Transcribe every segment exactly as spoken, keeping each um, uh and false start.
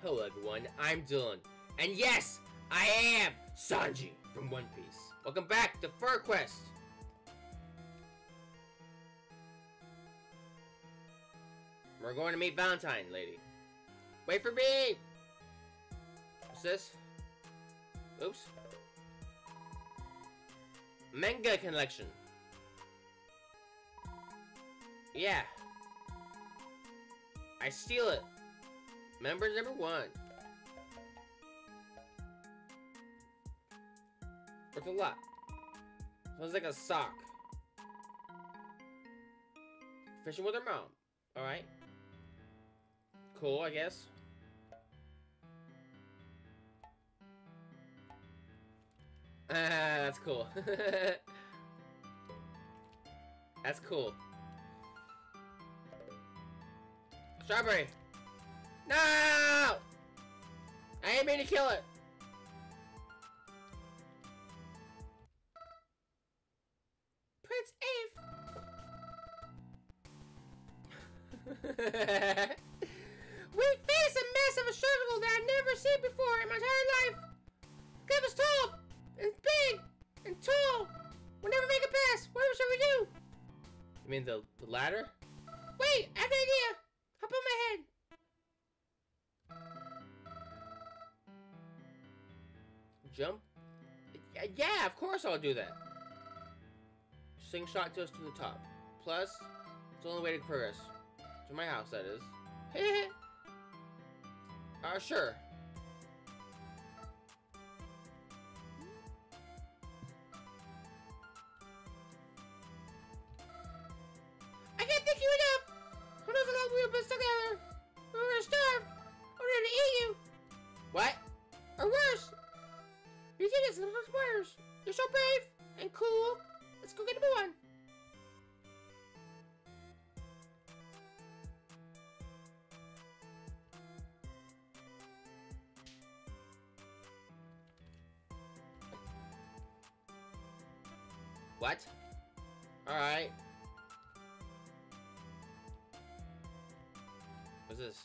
Hello everyone, I'm Dylan, and yes, I am Sanji from One Piece. Welcome back to FurQuest! We're going to meet Valentine, lady. Wait for me! What's this? Oops. Manga collection. Yeah. I steal it. Members number one. Worth a lot. Sounds like a sock. Fishing with her mom. Alright. Cool, I guess. Ah, that's cool. That's cool. Strawberry! No! I ain't mean to kill it! Prince Eve! We face a mess of a struggle that I've never seen before in my entire life! Cliff is tall! And big! And tall! We'll never make a pass! What should we do? You mean the, the ladder? Wait! I have an idea! Hop on my head! Jump? Yeah, of course I'll do that. Sing shot to us to the top. Plus, it's the only way to progress. To my house, that is. Heh Uh, sure. I can't thank you enough! Who knows how long we've been stuck together? We're gonna starve! We're gonna eat you! What? Or worse! You did this in the first players. You're so brave and cool. Let's go get a new one. What? All right. What's this?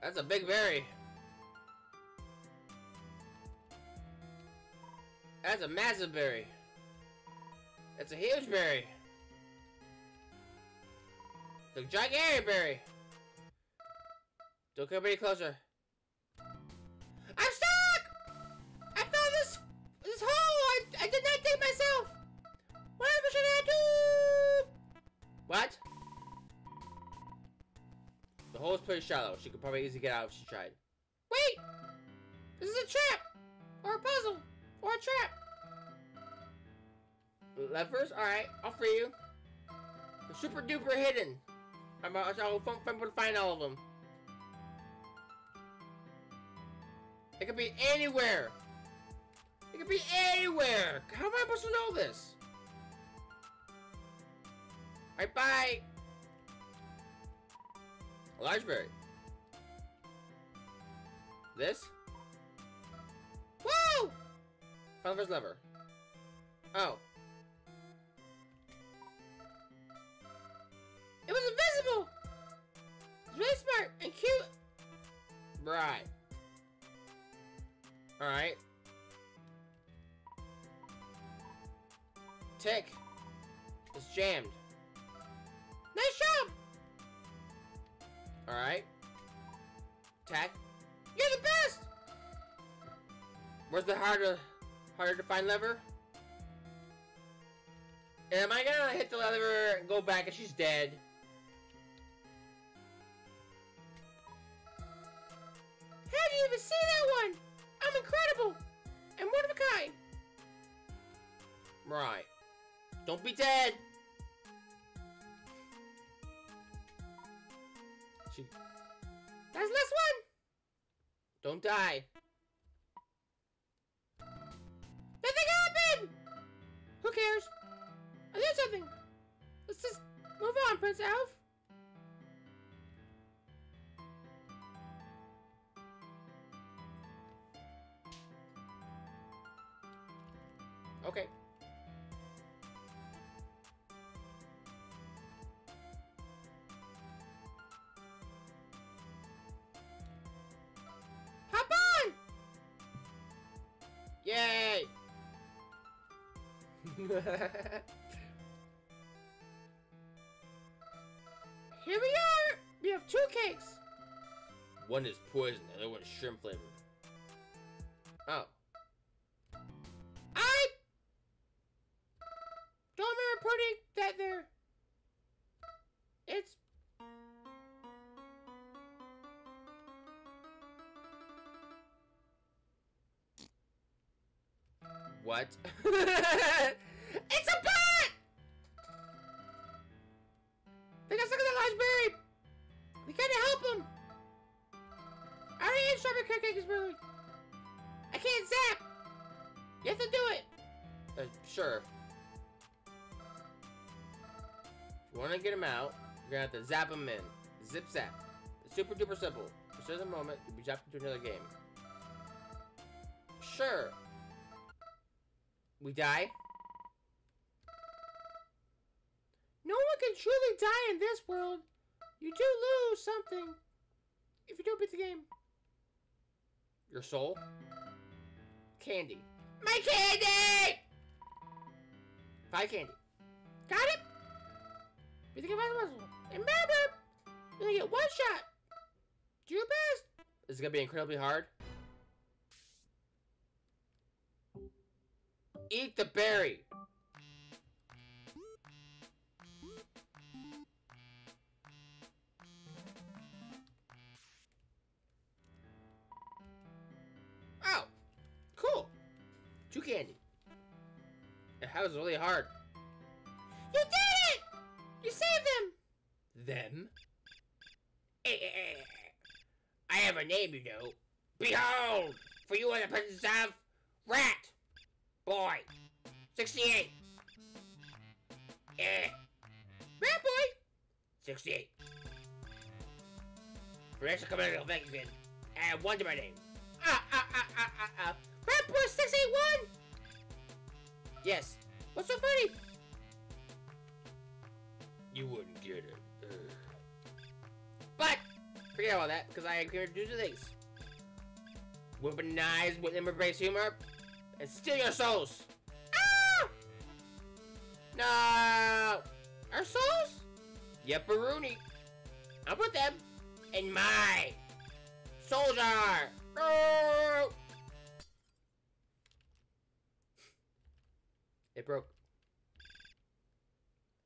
That's a big berry. That's a massive berry. That's a huge berry. The gigantic berry. Don't come any closer. I'm stuck! I fell this this hole. I, I did not dig myself. Whatever should I do? What? The hole is pretty shallow. She could probably easily get out if she tried. Wait! This is a trap or a puzzle. Or a trap! Levers? Alright, I'll free you. They're super duper hidden. I'm able to find all of them. It could be anywhere! It could be anywhere! How am I supposed to know this? Alright, bye! A large berry. This? Whoa! Found the first lever. Oh. It was invisible! It's really smart and cute! Right. Alright. Tick. It's jammed. Nice job! Alright. Tack. You're the best! Where's the harder... harder to find lever? Am I gonna hit the lever and go back and she's dead? How do you even see that one? I'm incredible! And one of a kind! Right. Don't be dead! She... That's the last one! Don't die. Who cares? I did something! Let's just move on, Prince Alf! Okay. Here we are! We have two cakes! One is poison, the other one is shrimp flavored. Oh. I don't remember putting that there. It's what? It's a bat! They got stuck in that large berry! We can't help them! I already ate strawberry cupcakes, really. I can't zap! You have to do it! Uh, sure. If you want to get him out, you're gonna have to zap him in. Zip zap. It's super duper simple. Just at the moment, you'll be zapped into another game. Sure. We die? No one can truly die in this world. You do lose something if you don't beat the game. Your soul? Candy. My candy! Buy candy. Got it? You think I find the muscle. And remember, you're gonna get one shot. Do your best. This is gonna be incredibly hard. Eat the berry. Oh, cool. Two candy. That was really hard. You did it! You saved them. Them? Hey, hey, hey. I have a name, you know. Behold, for you are the presence of Rat Boy sixty-eight. Eh. Rat Boy sixty-eight. For extra commercial vacation, add one to my name. Ah, ah, ah, ah, ah, ah. Rat Boy six eight one! Yes. What's so funny? You wouldn't get it. Ugh. But, forget all that, because I am here to do two things. Weaponize with embrace humor. And steal your souls! Ah! No! Our souls? Yep, Baruni. I'll put them in my soul jar! Oh! It broke.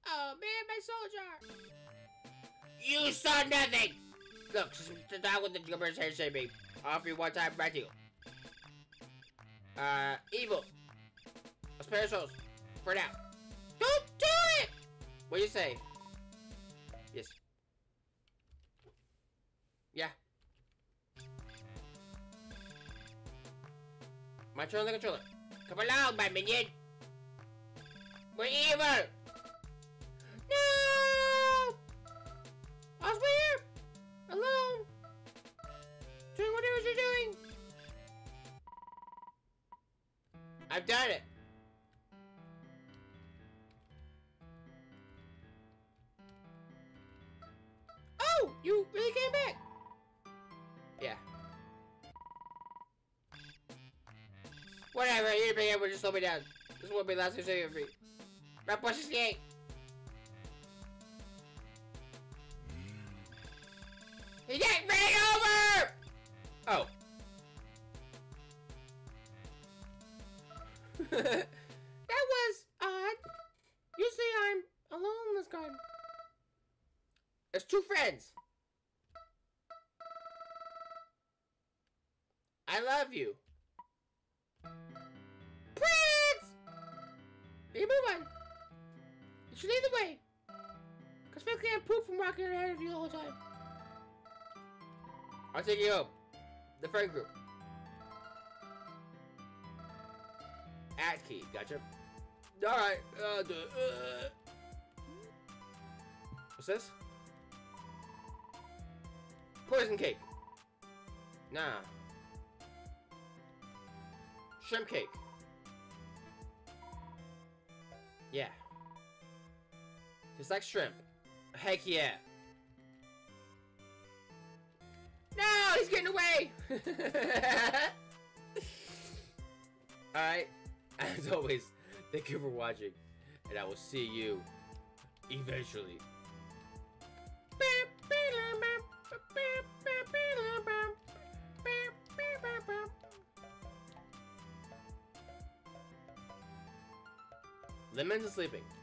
Oh man, my soul jar! You saw nothing! Look, the dog with the jumper's hair saved me. I'll offer you one time, right to you. Uh, evil. I'll spare your souls. For now. Don't do it! What do you say? Yes. Yeah. My turn on the controller. Come along, my minion! We're evil! No! I was weird! Alone! Doing whatever you're doing! I've done it! Oh! You really came back! Yeah. Whatever, you didn't bring it, just slow me down. This won't be the last thing you'll see. Rat Boy sixty-eight! He got ran over! Oh. That was odd. Usually I'm alone this time. There's two friends. I love you. Prince! Be move on. You should lead the way. Cause Phil can't poop from rocking ahead of you the whole time. I'll take you home. The friend group. At key, gotcha. Alright, I'll do it. Uh. What's this? Poison cake. Nah. Shrimp cake. Yeah. Tastes like shrimp. Heck yeah. No, he's getting away! Alright. As always, Thank you for watching, and I will see you eventually. Lemons is sleeping.